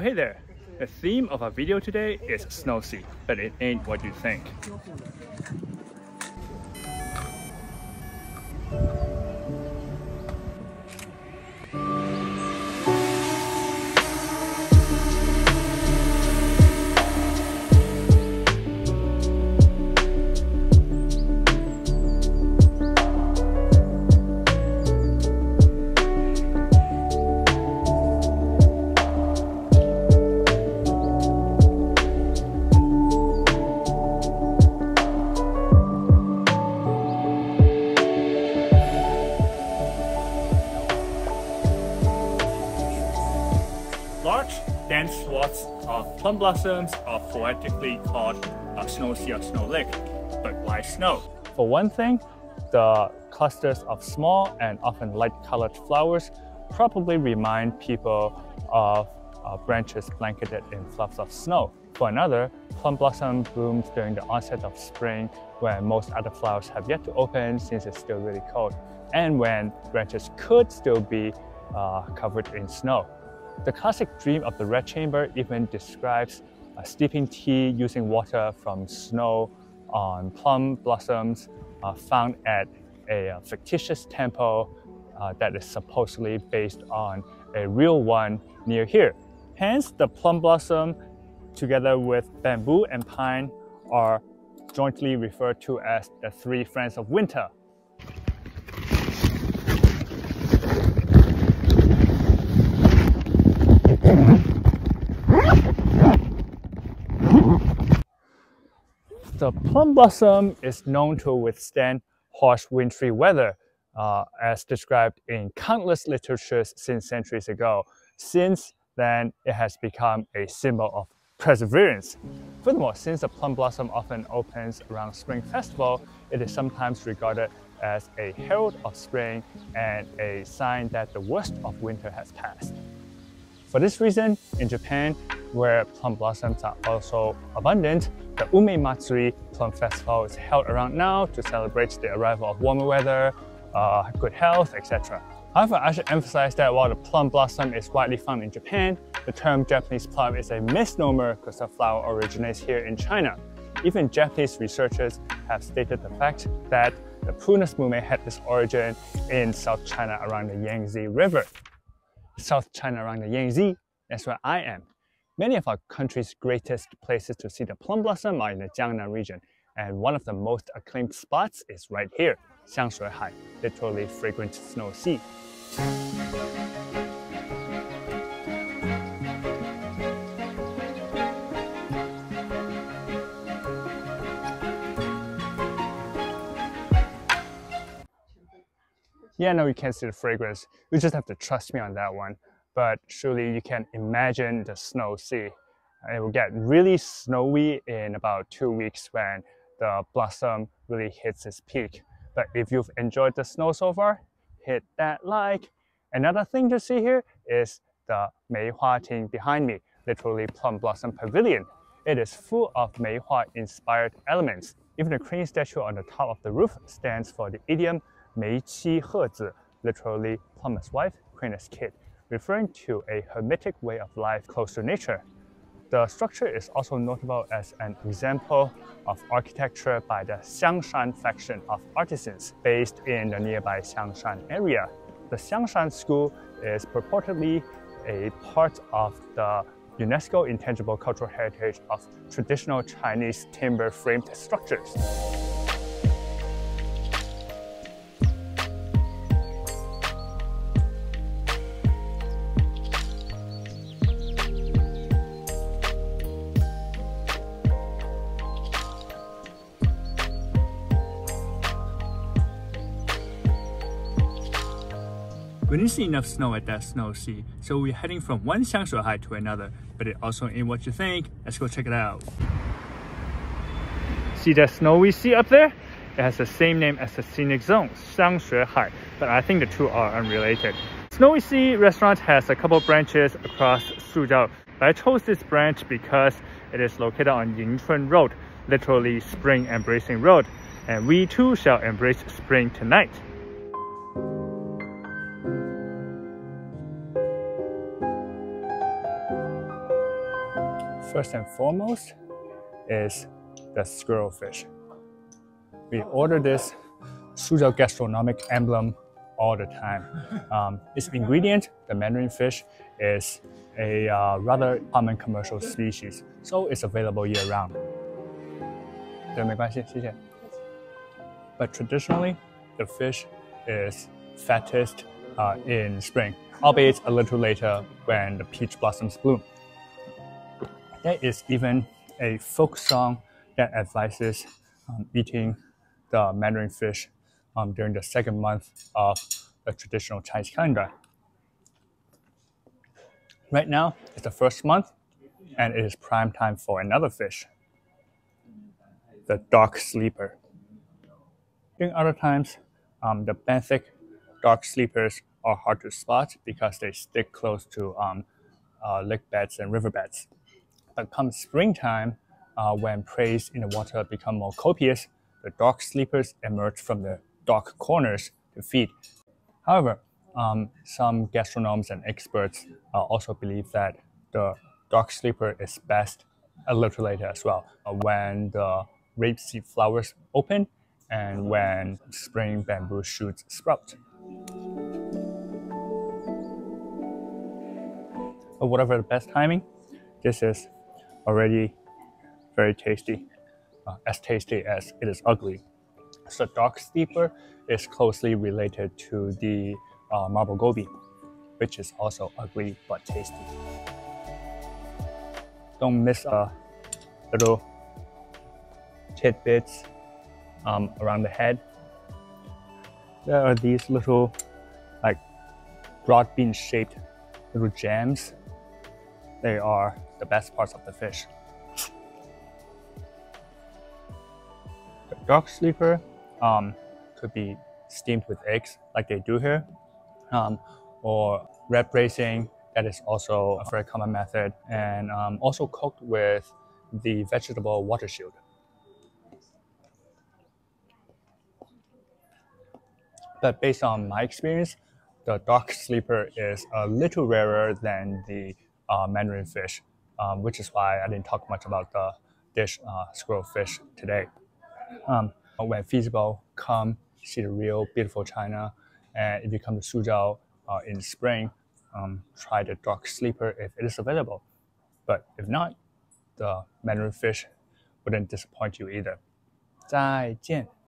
hey there! The theme of our video today is Snow Sea, but it ain't what you think. Large, dense swaths of plum blossoms are poetically called a snow sea or snow lake. But why snow? For one thing, the clusters of small and often light-colored flowers probably remind people of branches blanketed in fluffs of snow. For another, plum blossom blooms during the onset of spring when most other flowers have yet to open since it's still really cold, and when branches could still be covered in snow. The classic dream of the Red Chamber even describes a steeping tea using water from snow on plum blossoms found at a fictitious temple that is supposedly based on a real one near here. Hence, the plum blossom together with bamboo and pine are jointly referred to as the three friends of winter. The plum blossom is known to withstand harsh wintry weather, as described in countless literatures since centuries ago. Since then, it has become a symbol of perseverance. Furthermore, since the plum blossom often opens around Spring Festival, it is sometimes regarded as a herald of spring and a sign that the worst of winter has passed. For this reason, in Japan, where plum blossoms are also abundant, the Ume Matsuri plum festival is held around now to celebrate the arrival of warmer weather, good health, etc. However, I should emphasize that while the plum blossom is widely found in Japan, the term Japanese plum is a misnomer because the flower originates here in China. Even Japanese researchers have stated the fact that the prunus mume had its origin in South China around the Yangtze River. South China around the Yangtze, that's where I am. Many of our country's greatest places to see the plum blossom are in the Jiangnan region, and one of the most acclaimed spots is right here, Xiangxuehai, literally fragrant snow sea. Yeah, no, you can't see the fragrance. You just have to trust me on that one. But surely you can imagine the snow sea. It will get really snowy in about 2 weeks when the blossom really hits its peak. But if you've enjoyed the snow so far, hit that like. Another thing to see here is the Meihua Ting behind me, literally Plum Blossom Pavilion. It is full of Meihua-inspired elements. Even the crane statue on the top of the roof stands for the idiom Mei Qi hezi, literally plum as wife, crane as kid, referring to a hermetic way of life close to nature. The structure is also notable as an example of architecture by the Xiangshan faction of artisans based in the nearby Xiangshan area. The Xiangshan school is purportedly a part of the UNESCO Intangible Cultural Heritage of traditional Chinese timber-framed structures. We didn't see enough snow at that snow sea, so we're heading from one Xiangxuehai to another, but it also ain't what you think. Let's go check it out. See that snowy sea up there? It has the same name as the scenic zone, Xiangxuehai, but I think the two are unrelated. Snowy Sea restaurant has a couple branches across Suzhou, but I chose this branch because it is located on Yingchun Road, literally spring embracing road, and we too shall embrace spring tonight. first and foremost is the squirrelfish. We order this Suzhou gastronomic emblem all the time. Its ingredient, the mandarin fish, is a rather common commercial species, so it's available year-round. But traditionally, the fish is fattest in spring, albeit a little later when the peach blossoms bloom. There is even a folk song that advises eating the mandarin fish during the second month of the traditional Chinese calendar. Right now, it's the first month, and it is prime time for another fish, the dark sleeper. During other times, the benthic dark sleepers are hard to spot because they stick close to lake beds and riverbeds. But come springtime, when preys in the water become more copious, the dark sleepers emerge from the dark corners to feed. However, some gastronomes and experts also believe that the dark sleeper is best a little later as well, when the rapeseed flowers open and when spring bamboo shoots sprout. But whatever the best timing, this is already very tasty, as tasty as it is ugly. So dark sleeper is closely related to the marble goby, which is also ugly but tasty. Don't miss little tidbits around the head. There are these little, like, broad bean shaped little gems. They are the best parts of the fish. The dark sleeper could be steamed with eggs like they do here, or red bracing, that is also a very common method, and also cooked with the vegetable water shield. But based on my experience, the dark sleeper is a little rarer than the mandarin fish, which is why I didn't talk much about the dish squirrel fish today. When feasible, come see the real beautiful China, and if you come to Suzhou in spring, try the dark sleeper if it is available. But if not, the mandarin fish wouldn't disappoint you either. 再见.